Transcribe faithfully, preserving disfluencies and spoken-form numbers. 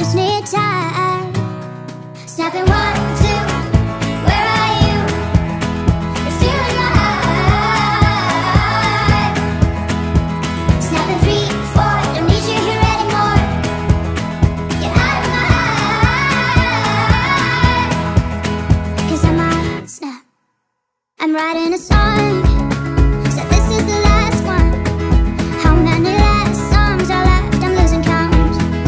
just need time. Snapping one, two, where are you? It's you in my heart. Snapping three, four, don't need you here anymore. Get out of my heart. Cause I might snap. I'm writing a song.